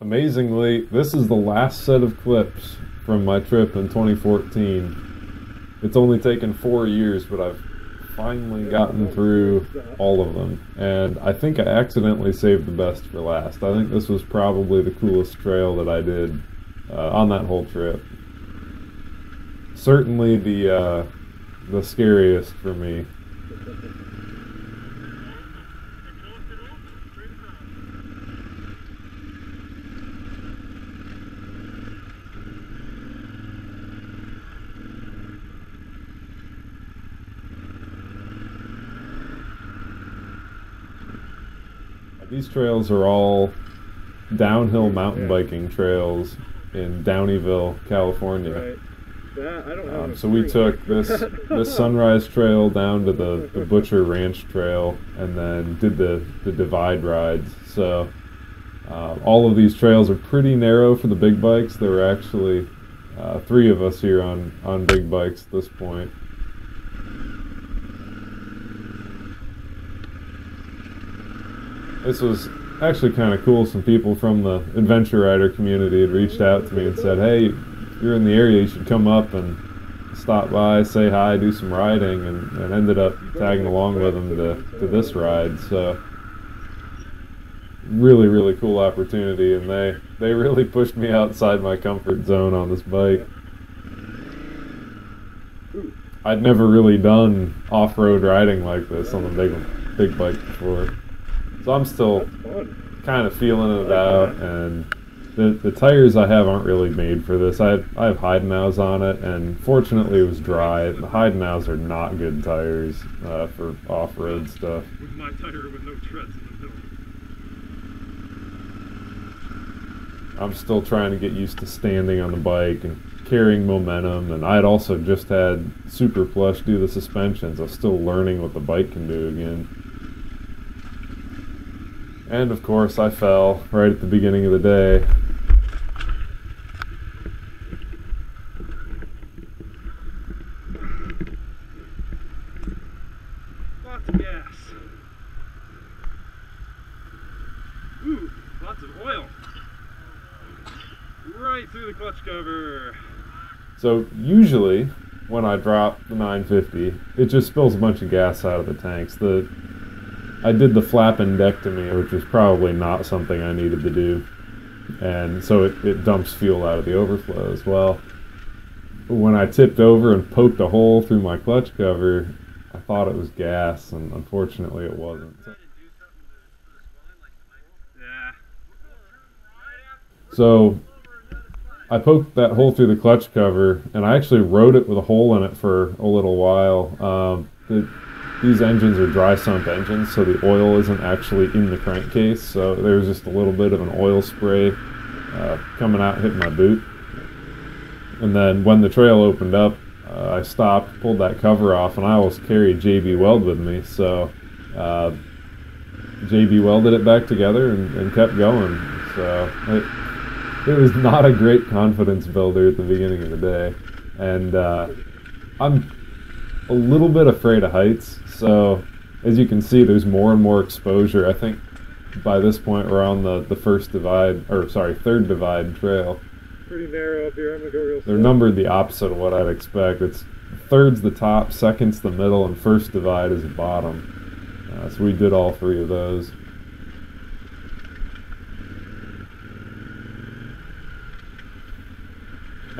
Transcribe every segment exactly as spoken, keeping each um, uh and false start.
Amazingly, this is the last set of clips from my trip in twenty fourteen. It's only taken four years, but I've finally gotten through all of them. And I think I accidentally saved the best for last. I think this was probably the coolest trail that I did uh, on that whole trip. Certainly the, uh, the scariest for me. These trails are all downhill mountain biking trails in Downieville, California. Right. That, I don't um, so we took this this Sunrise Trail down to the, the Butcher Ranch Trail, and then did the, the Divide rides. So uh, all of these trails are pretty narrow for the big bikes. There were actually uh, three of us here on, on big bikes at this point. This was actually kind of cool. Some people from the adventure rider community had reached out to me and said, hey, if you're in the area, you should come up and stop by, say hi, do some riding, and, and ended up tagging along with them to, to this ride. So really, really cool opportunity, and they, they really pushed me outside my comfort zone on this bike. I'd never really done off-road riding like this on the big, big bike before. So I'm still kind of feeling it out, and the the tires I have aren't really made for this. I have, I have Heidenau's on it, and fortunately it was dry. The Heidenau's are not good tires uh, for off-road stuff. With my tire with no treads in the middle. I'm still trying to get used to standing on the bike and carrying momentum, and I had also just had Super Plush do the suspensions. I'm still learning what the bike can do again. And of course, I fell right at the beginning of the day. Lots of gas. Ooh, lots of oil. Right through the clutch cover. So usually, when I drop the nine fifty, it just spills a bunch of gas out of the tanks. The I did the flapendectomy, which was probably not something I needed to do, and so it, it dumps fuel out of the overflow as well. When I tipped over and poked a hole through my clutch cover, I thought it was gas, and unfortunately it wasn't. So I poked that hole through the clutch cover, and I actually rode it with a hole in it for a little while. Um, it, These engines are dry sump engines, so the oil isn't actually in the crankcase, so there was just a little bit of an oil spray uh, coming out hitting my boot. And then when the trail opened up, uh, I stopped, pulled that cover off, and I always carried J B Weld with me, so uh, J B welded it back together and, and kept going. So it, it was not a great confidence builder at the beginning of the day, and uh, I'm a little bit afraid of heights, so as you can see, there's more and more exposure. I think by this point we're on the, the first divide, or sorry, third divide trail. Pretty narrow up here, I'm gonna go real slow. They're numbered the opposite of what I'd expect. It's third's the top, second's the middle, and first divide is the bottom. Uh, so we did all three of those.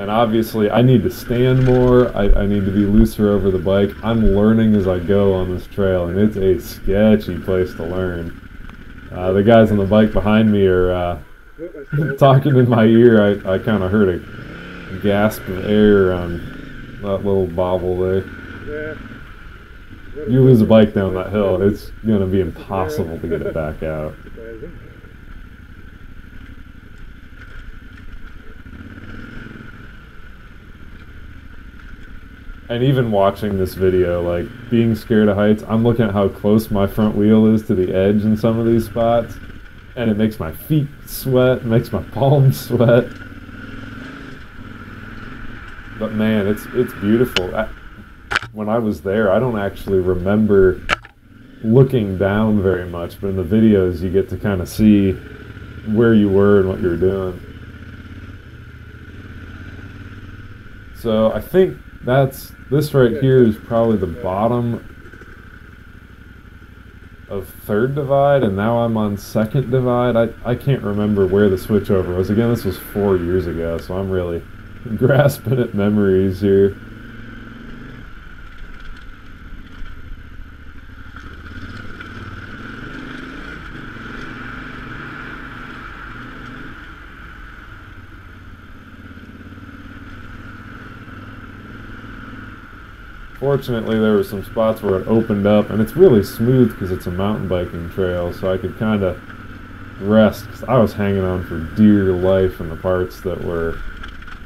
And obviously, I need to stand more, I, I need to be looser over the bike. I'm learning as I go on this trail, and it's a sketchy place to learn. Uh, the guys on the bike behind me are uh, talking in my ear. I, I kind of heard a gasp of air on that little bobble there. You lose a bike down that hill, it's going to be impossible to get it back out. And even watching this video, like, being scared of heights, I'm looking at how close my front wheel is to the edge in some of these spots, and it makes my feet sweat, makes my palms sweat. But man, it's it's beautiful. I, when I was there, I don't actually remember looking down very much, but in the videos you get to kind of see where you were and what you were doing. So I think that's, this right here is probably the bottom of Third Divide, and now I'm on Second Divide. I, I can't remember where the switchover was. Again, this was four years ago, so I'm really grasping at memories here. Fortunately, there were some spots where it opened up, and it's really smooth because it's a mountain biking trail, so I could kind of rest, because I was hanging on for dear life in the parts that were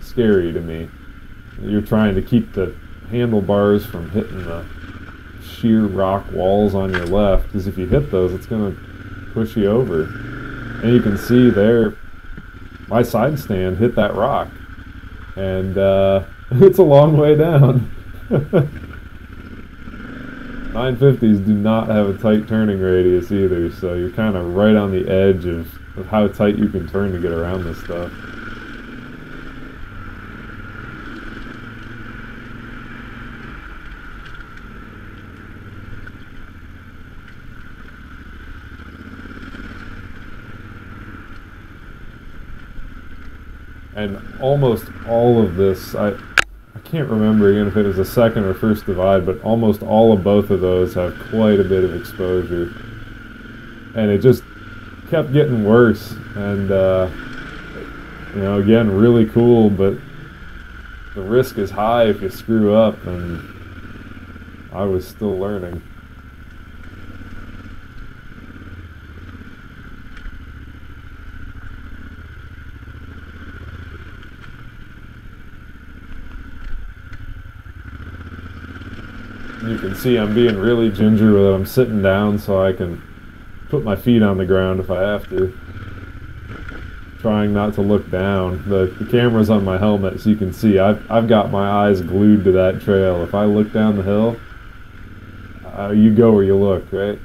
scary to me. You're trying to keep the handlebars from hitting the sheer rock walls on your left, because if you hit those, it's going to push you over. And you can see there, my side stand hit that rock, and uh, it's a long way down. nine fifties do not have a tight turning radius either, so you're kind of right on the edge of, of how tight you can turn to get around this stuff. And almost all of this, I can't remember again if it was a second or first divide, but almost all of both of those have quite a bit of exposure, and it just kept getting worse. And uh, you know, again, really cool, but the risk is high if you screw up, and I was still learning. You can see I'm being really ginger with it. I'm sitting down so I can put my feet on the ground if I have to. Trying not to look down. The, the camera's on my helmet, so you can see I've, I've got my eyes glued to that trail. If I look down the hill, uh, you go where you look, right?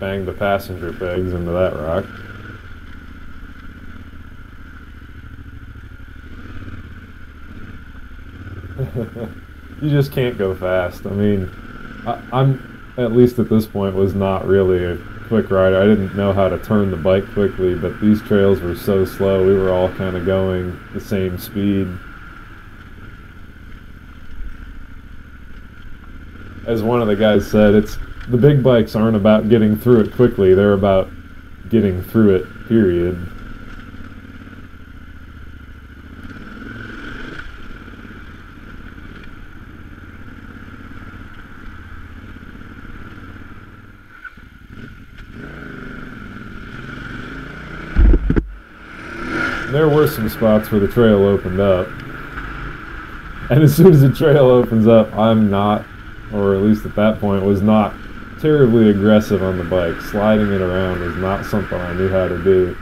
Bang the passenger pegs into that rock. You just can't go fast. I mean, I, I'm, at least at this point, was not really a quick rider. I didn't know how to turn the bike quickly, but these trails were so slow, we were all kind of going the same speed. As one of the guys said, it's the big bikes aren't about getting through it quickly, they're about getting through it, period. There were some spots where the trail opened up, and as soon as the trail opens up, I'm not, or at least at that point, was not terribly aggressive on the bike. Sliding it around was not something I knew how to do,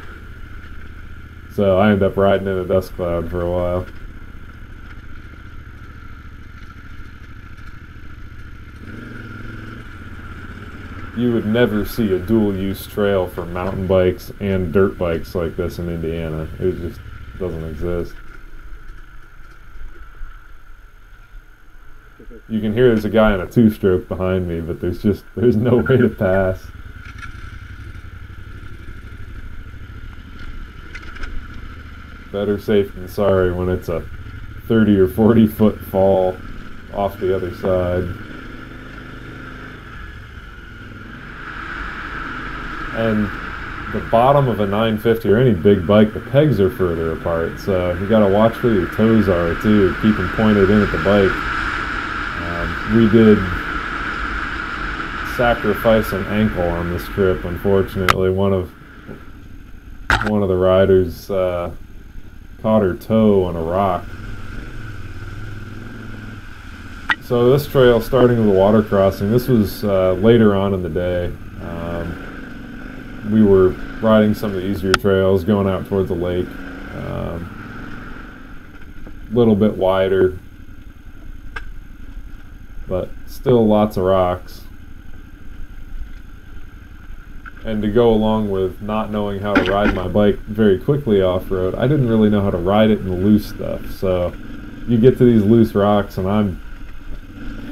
so I ended up riding in a dust cloud for a while. You would never see a dual-use trail for mountain bikes and dirt bikes like this in Indiana. It just doesn't exist. You can hear there's a guy on a two-stroke behind me, but there's just there's no way to pass. Better safe than sorry when it's a thirty or forty foot fall off the other side. And the bottom of a nine fifty or any big bike, the pegs are further apart, so you got to watch where your toes are too. Keep them pointed in at the bike. Um, we did sacrifice an ankle on this trip, unfortunately. One of one of the riders uh, caught her toe on a rock. So this trail, starting with the water crossing, this was uh, later on in the day. Um, We were riding some of the easier trails, going out towards the lake, a um, little bit wider, but still lots of rocks. And to go along with not knowing how to ride my bike very quickly off-road, I didn't really know how to ride it in the loose stuff. So you get to these loose rocks and I'm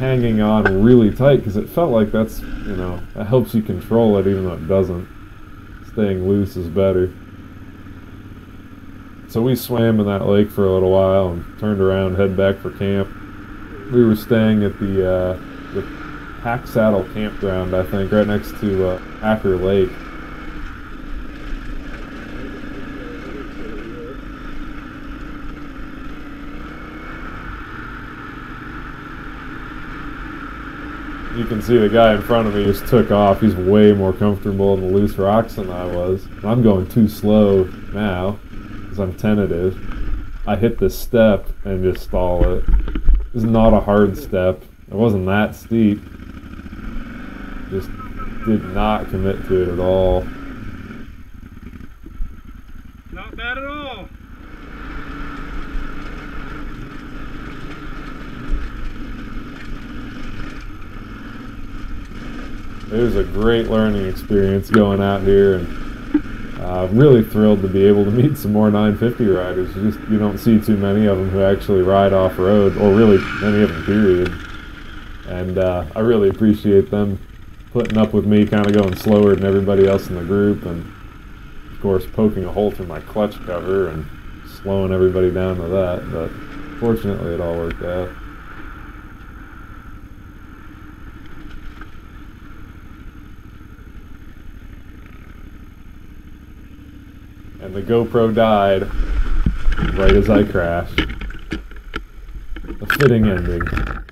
hanging on really tight because it felt like that's, you know, that helps you control it even though it doesn't. Staying loose is better. So we swam in that lake for a little while and turned around, head back for camp. We were staying at the, uh, the Packsaddle Campground, I think, right next to uh, Packer Lake. You can see the guy in front of me just took off. He's way more comfortable in the loose rocks than I was. I'm going too slow now because I'm tentative. I hit this step and just stall it. It's not a hard step. It wasn't that steep. Just did not commit to it at all. Not bad at all. It was a great learning experience going out here, and uh, I'm really thrilled to be able to meet some more nine fifty riders. You just you don't see too many of them who actually ride off-road, or really any of them, period. And uh, I really appreciate them putting up with me kind of going slower than everybody else in the group, and of course poking a hole through my clutch cover and slowing everybody down to that, but fortunately it all worked out. And the GoPro died right as I crashed. A fitting ending.